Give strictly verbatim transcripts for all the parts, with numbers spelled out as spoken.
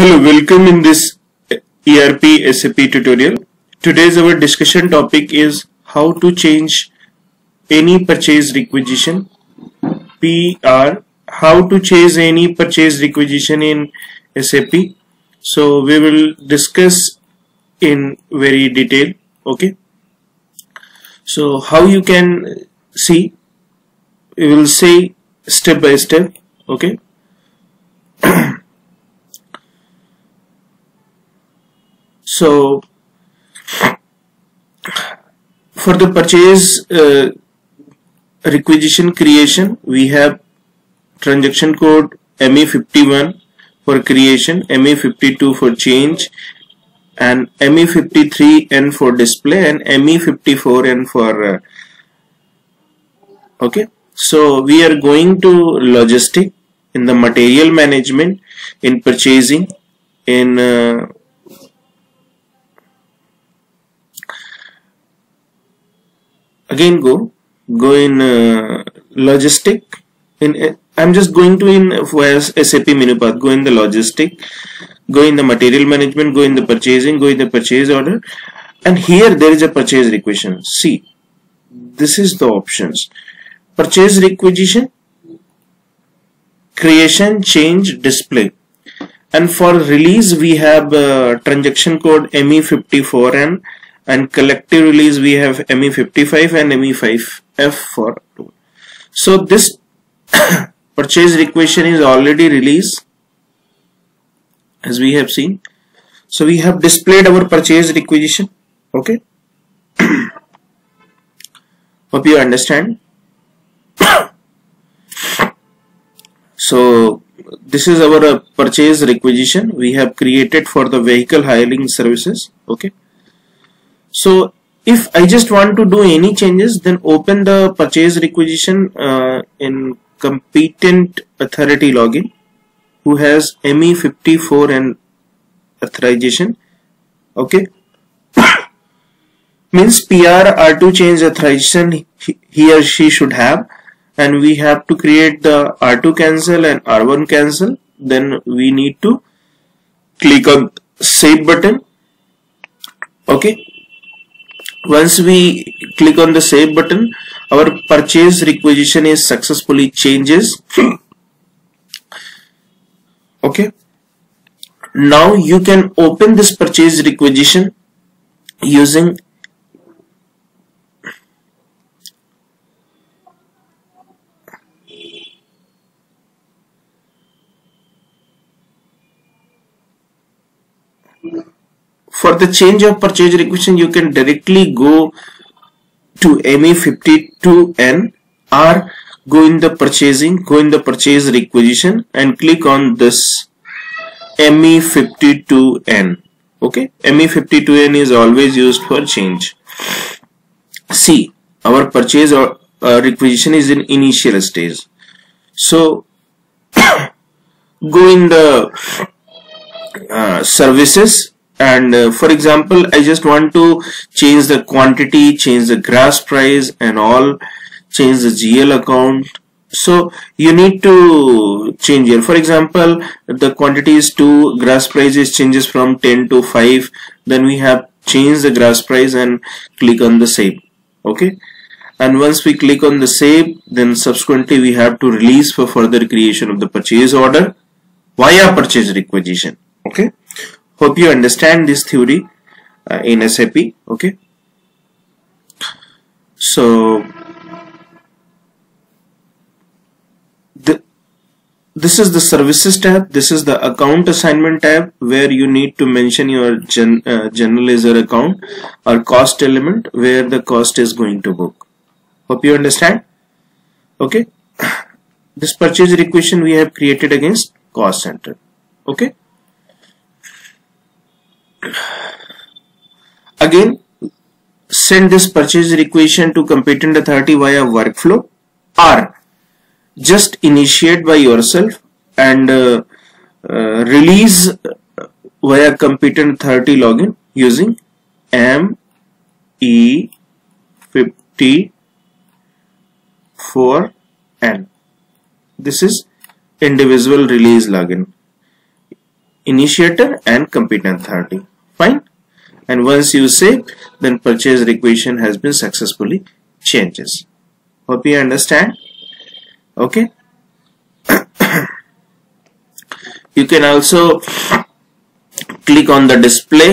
Hello, welcome in this E R P S A P tutorial. Today's our discussion topic is how to change any purchase requisition P R, how to change any purchase requisition in S A P. So we will discuss in very detail. Okay. So how you can see, we will see step by step. Okay. So, for the purchase uh, requisition creation, we have transaction code M E fifty-one for creation, M E fifty-two for change, and M E fifty-three N for display, and M E fifty-four N for. Uh, okay, so we are going to logistic in the material management, in purchasing, in. Uh, Again, go go in uh, logistic. In uh, I'm just going to in for S A P menu path. Go in the logistic. Go in the material management. Go in the purchasing. Go in the purchase order. And here there is a purchase requisition. See, this is the options: purchase requisition, creation, change, display. And for release we have uh, transaction code M E fifty-four N. And collective release we have M E fifty-five and M E five F for two. So this purchase requisition is already released, as we have seen. So we have displayed our purchase requisition. Okay. Hope you understand. So this is our uh, purchase requisition we have created for the vehicle hiring services. Okay. So if I just want to do any changes, then open the purchase requisition uh, in competent authority login who has M E fifty-four N authorization. Okay. Means P R R two change authorization he or she should have, and we have to create the R two cancel and R one cancel. Then we need to click on save button. Okay. Once we click on the save button, our purchase requisition is successfully changes. Okay. Now you can open this purchase requisition using for the change of purchase requisition, you can directly go to M E fifty-two N or go in the purchasing, go in the purchase requisition and click on this M E fifty-two N. Okay, M E fifty-two N is always used for change. See, our purchase or uh, requisition is in initial stage. So, go in the uh, services. And uh, for example, I just want to change the quantity, change the gross price and all, change the G L account. So you need to change here. For example, the quantity is two, gross price is changes from ten to five. Then we have changed the gross price and click on the save. Okay. And once we click on the save, then subsequently we have to release for further creation of the purchase order via purchase requisition. Okay. Hope you understand this theory uh, in S A P. Okay. So the, this is the services tab. This is the account assignment tab where you need to mention your gen, uh, generalizer account or cost element where the cost is going to book. Hope you understand. Okay. This purchase requisition we have created against cost center. Okay. Again, send this purchase requisition to competent authority via workflow or just initiate by yourself and uh, uh, release via competent authority login using M E fifty-four N. This is individual release login. initiator and competent authority. Fine. And once you save, then purchase requisition has been successfully changes. Hope you understand. Okay. You can also click on the display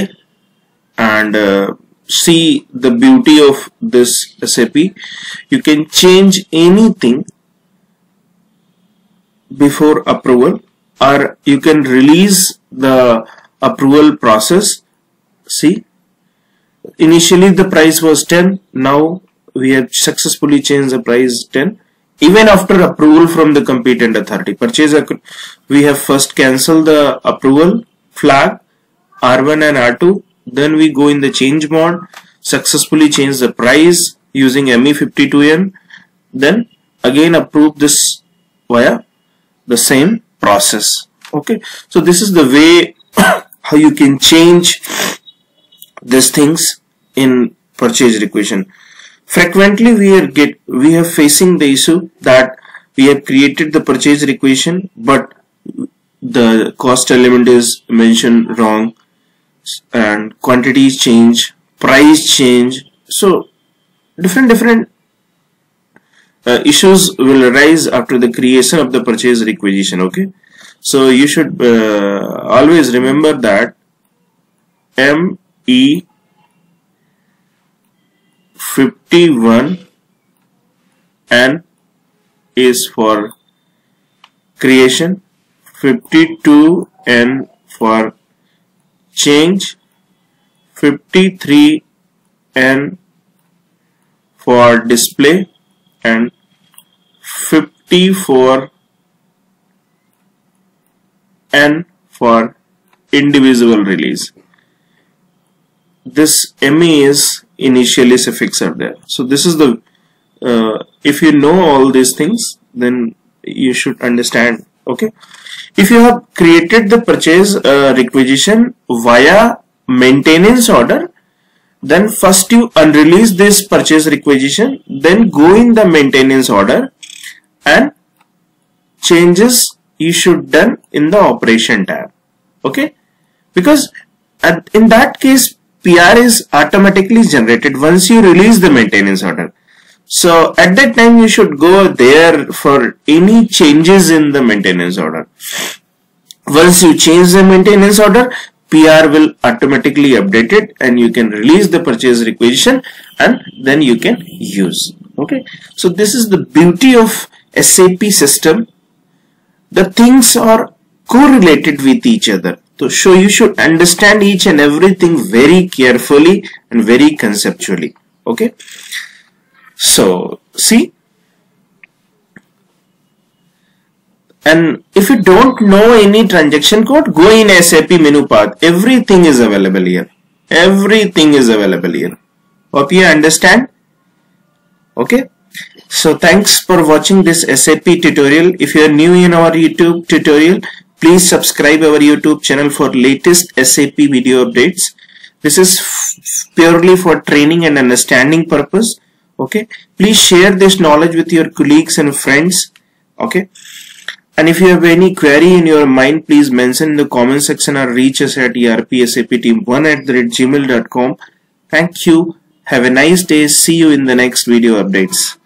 and uh, see the beauty of this S A P. You can change anything before approval, or you can release the approval process. See, initially the price was ten, now we have successfully changed the price ten. Even after approval from the competent authority, purchase, we have first cancel the approval flag R one and R two, then we go in the change mode, successfully change the price using M E fifty-two N, then again approve this via the same process. Okay, so this is the way how you can change these things in purchase requisition. Frequently we are get we are facing the issue that we have created the purchase requisition, but the cost element is mentioned wrong and quantities change, price change. So different different uh, issues will arise after the creation of the purchase requisition. Okay, so you should uh, always remember that M E fifty-one N is for creation, fifty-two N for change, fifty-three N for display, and fifty-four N for individual release. This M E is initially suffix are there. So this is the uh, if you know all these things, then you should understand. Okay, if you have created the purchase uh, requisition via maintenance order, then first you unrelease this purchase requisition, then go in the maintenance order, and changes you should done in the operation tab. Okay, because at, in that case P R is automatically generated once you release the maintenance order. So at that time you should go there for any changes in the maintenance order. Once you change the maintenance order, P R will automatically update it and you can release the purchase requisition and then you can use. Okay. So this is the beauty of S A P system. The things are correlated with each other. So you should understand each and everything very carefully and very conceptually. Okay. So see, and if you don't know any transaction code, go in S A P menu path. Everything is available here. Everything is available here. Hope you understand. Okay. So thanks for watching this S A P tutorial. If you are new in our YouTube tutorial, please subscribe our YouTube channel for latest S A P video updates. This is purely for training and understanding purpose. Okay. Please share this knowledge with your colleagues and friends. Okay. And if you have any query in your mind, please mention in the comment section or reach us at E R P S A P team one at gmail dot com. Thank you. Have a nice day. See you in the next video updates.